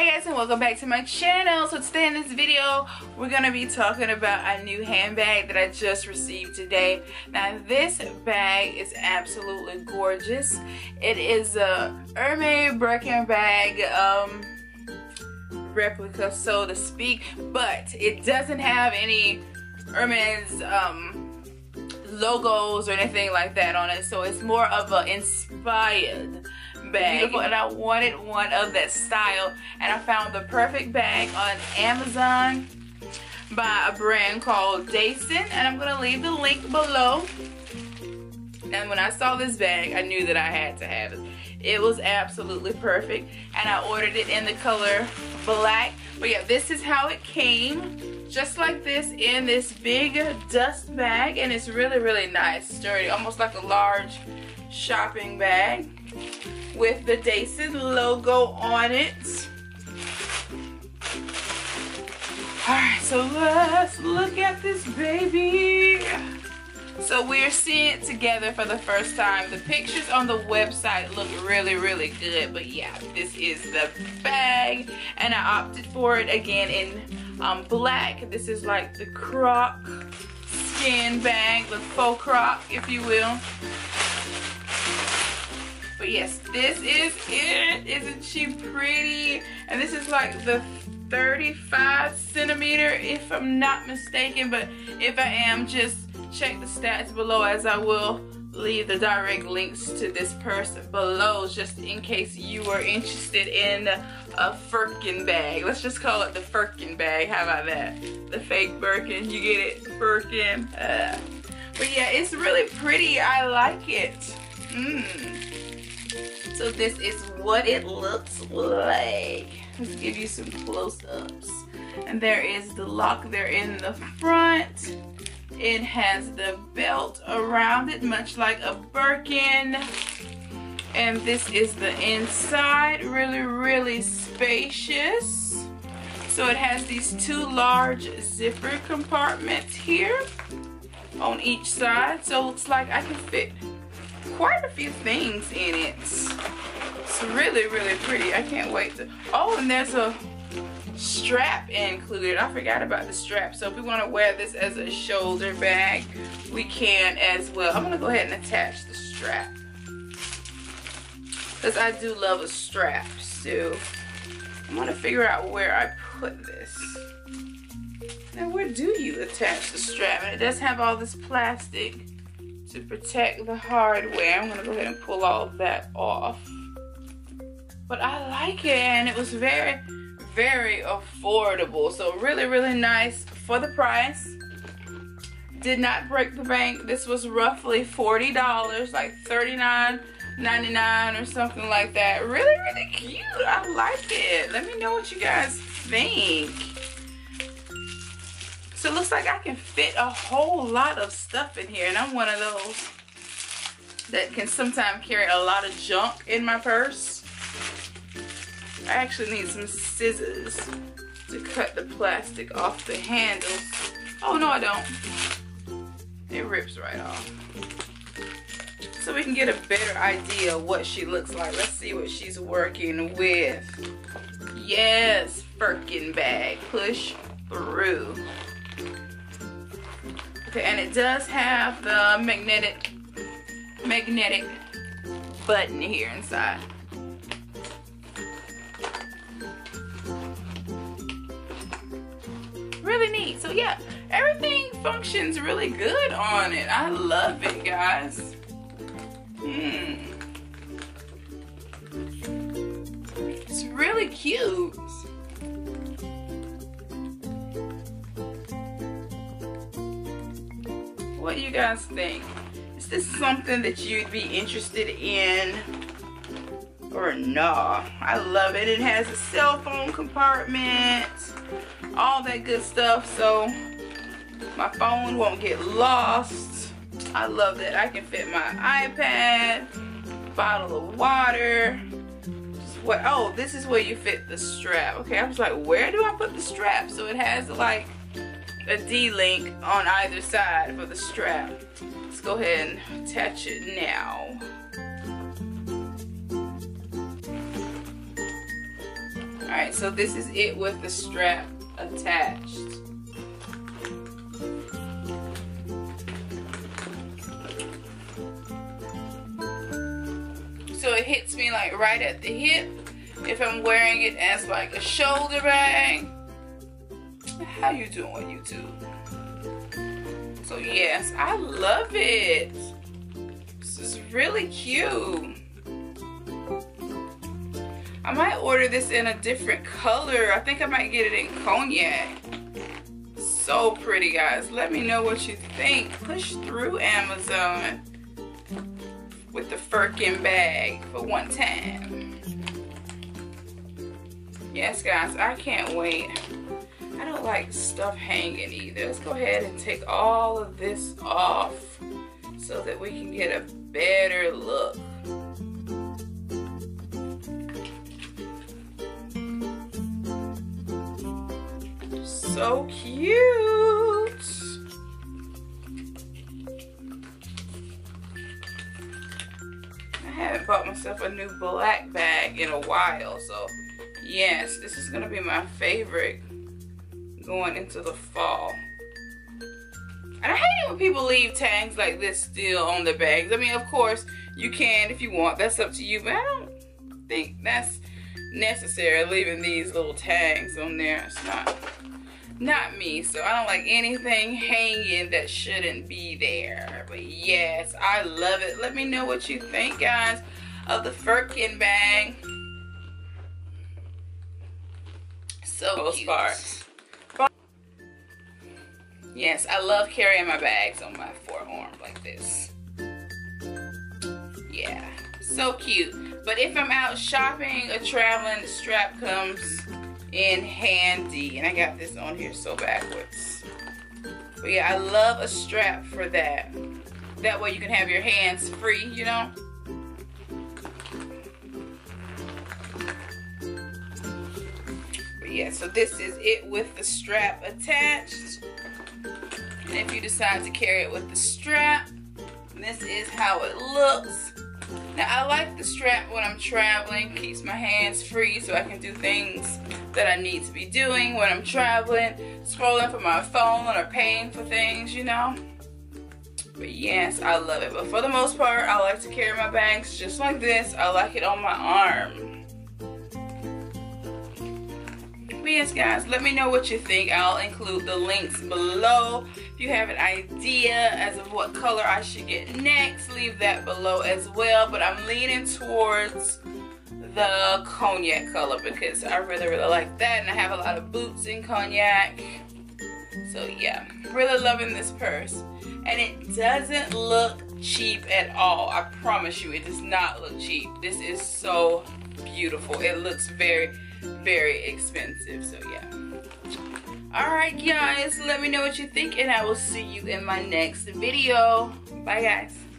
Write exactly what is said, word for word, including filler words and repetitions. Hey guys, and welcome back to my channel. So today in this video we're gonna be talking about a new handbag that I just received today. Now this bag is absolutely gorgeous. It is a Hermes Birkenberg um, replica, so to speak, but it doesn't have any Hermes um, logos or anything like that on it, so it's more of an inspired bag. Beautiful, and I wanted one of that style, and I found the perfect bag on Amazon by a brand called Daison, and I'm gonna leave the link below. And when I saw this bag, I knew that I had to have it. It was absolutely perfect, and I ordered it in the color black. But yeah, this is how it came, just like this, in this big dust bag, and it's really, really nice, sturdy, almost like a large shopping bag, with the Daison logo on it. Alright, so let's look at this baby. So we're seeing it together for the first time. The pictures on the website look really, really good. But yeah, this is the bag. And I opted for it again in um, black. This is like the croc skin bag, the faux croc, if you will. But yes, this is it. Isn't she pretty? And this is like the thirty-five centimeter, if I'm not mistaken. But if I am, just check the stats below, as I will leave the direct links to this purse below, just in case you are interested in a Birkin bag. Let's just call it the Birkin bag. How about that? The fake Birkin. You get it? Birkin. Uh. But yeah, it's really pretty. I like it. Mmm. So this is what it looks like. Let's give you some close-ups. And there is the lock there in the front. It has the belt around it, much like a Birkin. And this is the inside, really, really spacious. So it has these two large zipper compartments here on each side. So it looks like I can fit quite a few things in it. It's really, really pretty. I can't wait to... Oh, and there's a strap included. I forgot about the strap. So if we want to wear this as a shoulder bag, we can as well. I'm going to go ahead and attach the strap, because I do love a strap. So I'm going to figure out where I put this. And where do you attach the strap? And it does have all this plastic to protect the hardware. I'm gonna go ahead and pull all of that off. But I like it, and it was very, very affordable. So really, really nice for the price. Did not break the bank. This was roughly forty dollars, like thirty-nine ninety-nine or something like that. Really, really cute. I like it. Let me know what you guys think. So it looks like I can fit a whole lot of stuff in here, and I'm one of those that can sometimes carry a lot of junk in my purse. I actually need some scissors to cut the plastic off the handle. Oh no, I don't. It rips right off. So we can get a better idea of what she looks like. Let's see what she's working with. Yes, Birkin bag. Push through. Okay, and it does have the magnetic magnetic button here inside. Really neat. So yeah, everything functions really good on it. I love it, guys. Hmm. It's really cute. What do you guys think? Is this something that you'd be interested in or not? I love it. It has a cell phone compartment, all that good stuff, so my phone won't get lost. I love that. I can fit my iPad, bottle of water. Just what? Oh, this is where you fit the strap. Okay, I was like, where do I put the strap? So it has like a D-link on either side for the strap. Let's go ahead and attach it now. All right, so this is it with the strap attached. So it hits me like right at the hip. If I'm wearing it as like a shoulder bag. How you doing, YouTube? So yes, I love it. This is really cute. I might order this in a different color. I think I might get it in cognac. So pretty, guys. Let me know what you think. Push through Amazon with the Birkin bag for one time. Yes, guys, I can't wait. I don't like stuff hanging either. Let's go ahead and take all of this off so that we can get a better look. So cute! I haven't bought myself a new black bag in a while, so yes, this is gonna be my favorite going into the fall. And I hate it when people leave tags like this still on the bags. I mean, of course, you can if you want. That's up to you, but I don't think that's necessary, leaving these little tags on there. It's not... Not me, so I don't like anything hanging that shouldn't be there. But yes, I love it. Let me know what you think, guys, of the Birkin bag. So cute. Yes, I love carrying my bags on my forearm like this. Yeah, so cute. But if I'm out shopping or traveling, the strap comes in handy. And I got this on here so backwards, but yeah, I love a strap for that. That way you can have your hands free, you know. But yeah, so this is it with the strap attached, and if you decide to carry it with the strap, this is how it looks. Now, I like the strap when I'm traveling. Keeps my hands free so I can do things that I need to be doing when I'm traveling, scrolling for my phone or paying for things, you know. But yes, I love it. But for the most part, I like to carry my bags just like this. I like it on my arm. But yes, guys, let me know what you think. I'll include the links below. If you have an idea as of what color I should get next, leave that below as well. But I'm leaning towards the cognac color because I really really like that, and I have a lot of boots in cognac. So yeah, really loving this purse, and it doesn't look cheap at all. I promise you, it does not look cheap. This is so beautiful. It looks very very expensive. So yeah, all right guys, let me know what you think, and I will see you in my next video. Bye guys.